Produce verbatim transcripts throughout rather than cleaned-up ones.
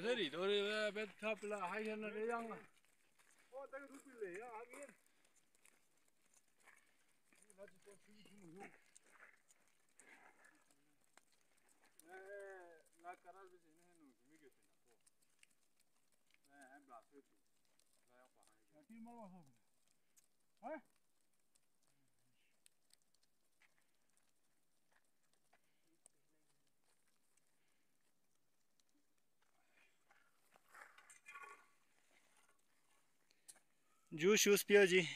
这里头的别差不了，还像那这样啊。哦，这个都是雷啊，阿斌。那就叫吹吹牛。哎，那干啥子事呢？弄什么鬼事呢？不，哎，俺不拉吹吹，那要管。那地毛老师，哎。 Juice shoes piaji.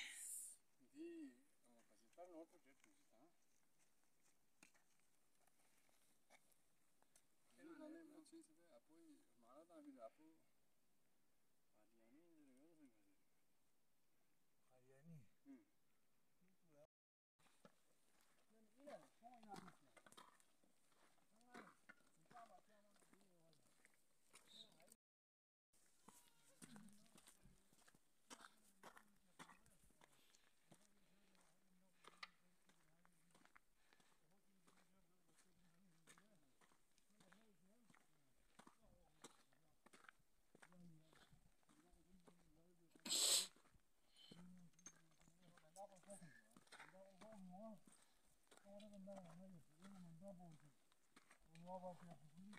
What about that?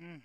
Mm.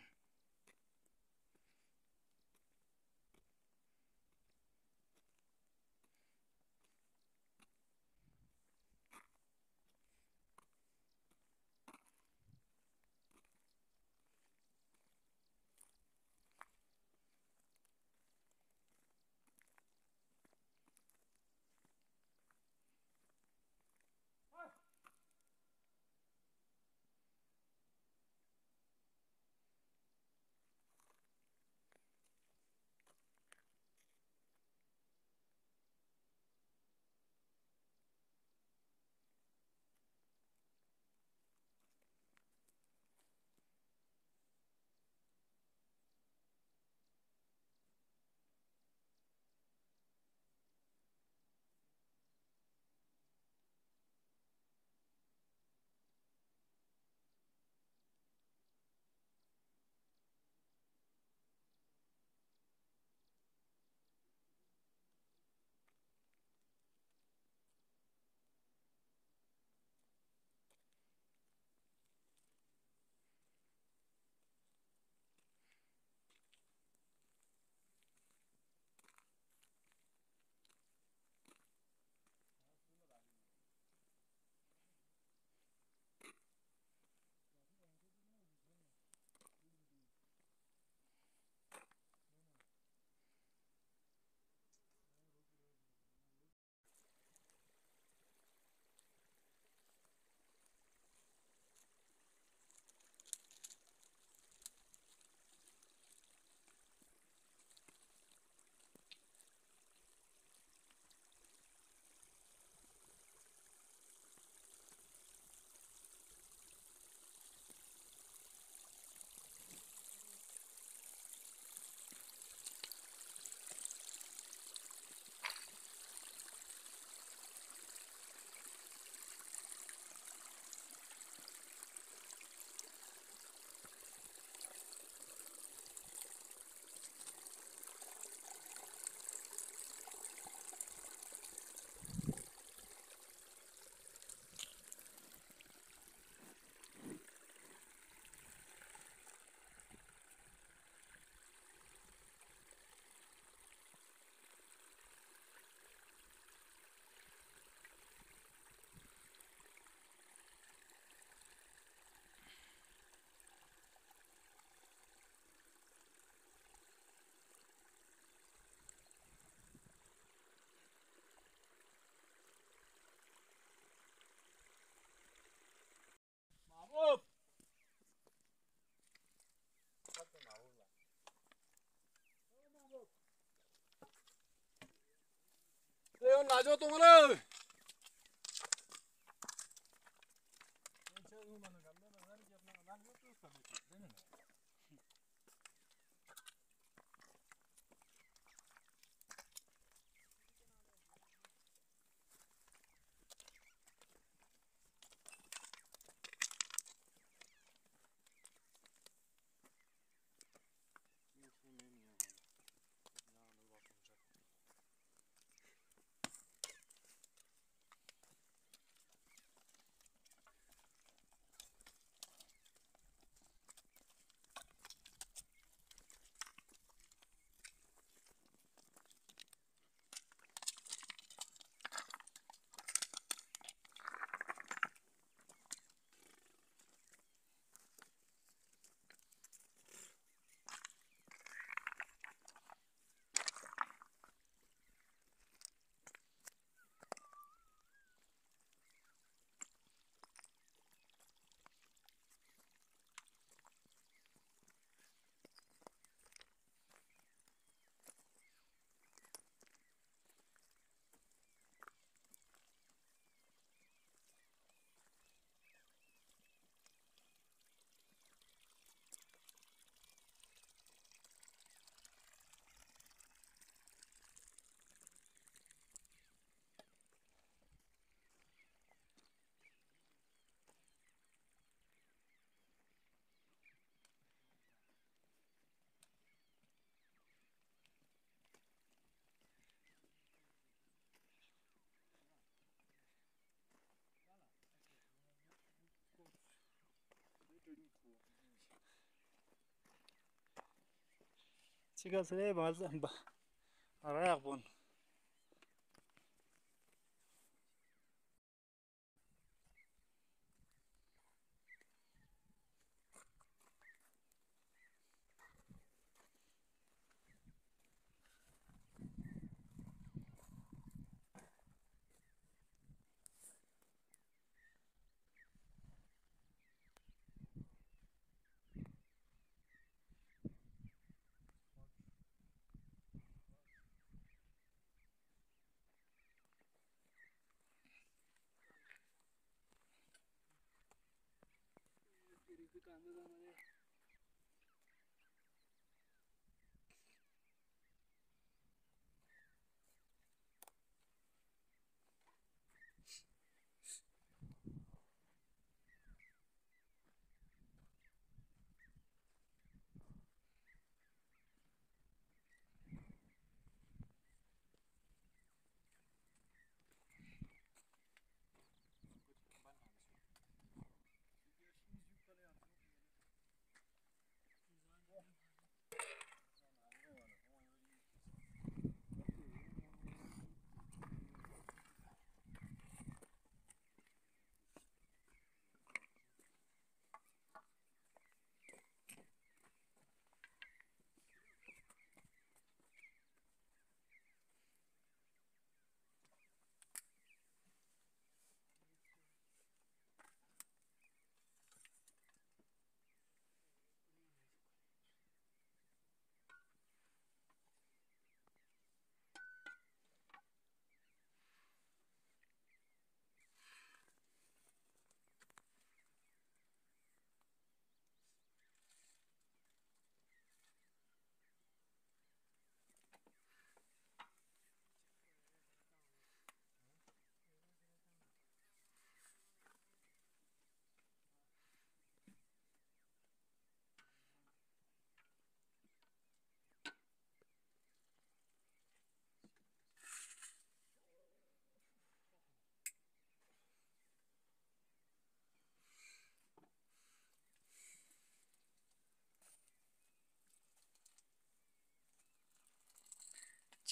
좀 놔줘 동원아. Çıkasını bazen arayak bunu.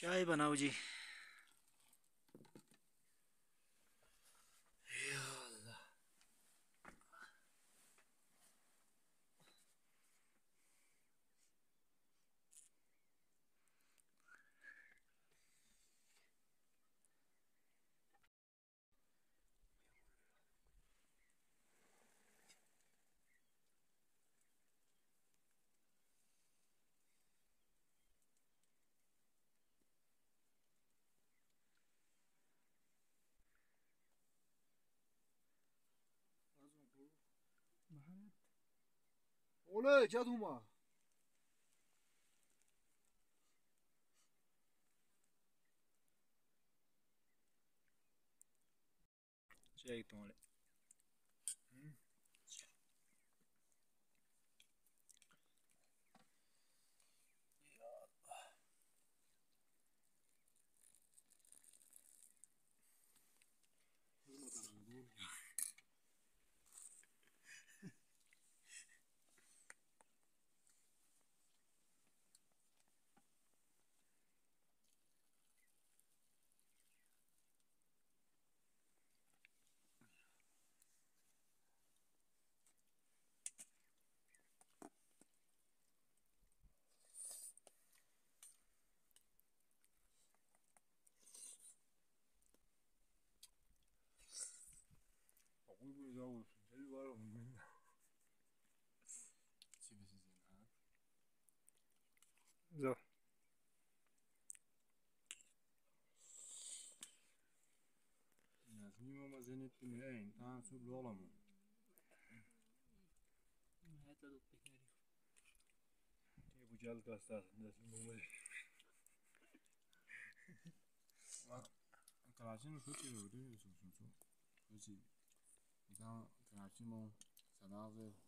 चाय बनाओ जी محمد ولا جدهما شاي طالع Uygun olsun. Seni var olsun benim. Çivisiz ha. Güzel. Yazmıyor ama zannettim ya. En tanesi bile olamam. Hatta da pekler yok. Bu geldi hastasında. Bak. Kalasını şu çeviriyor. Öyle. Öyle. İzan karşıma sanazı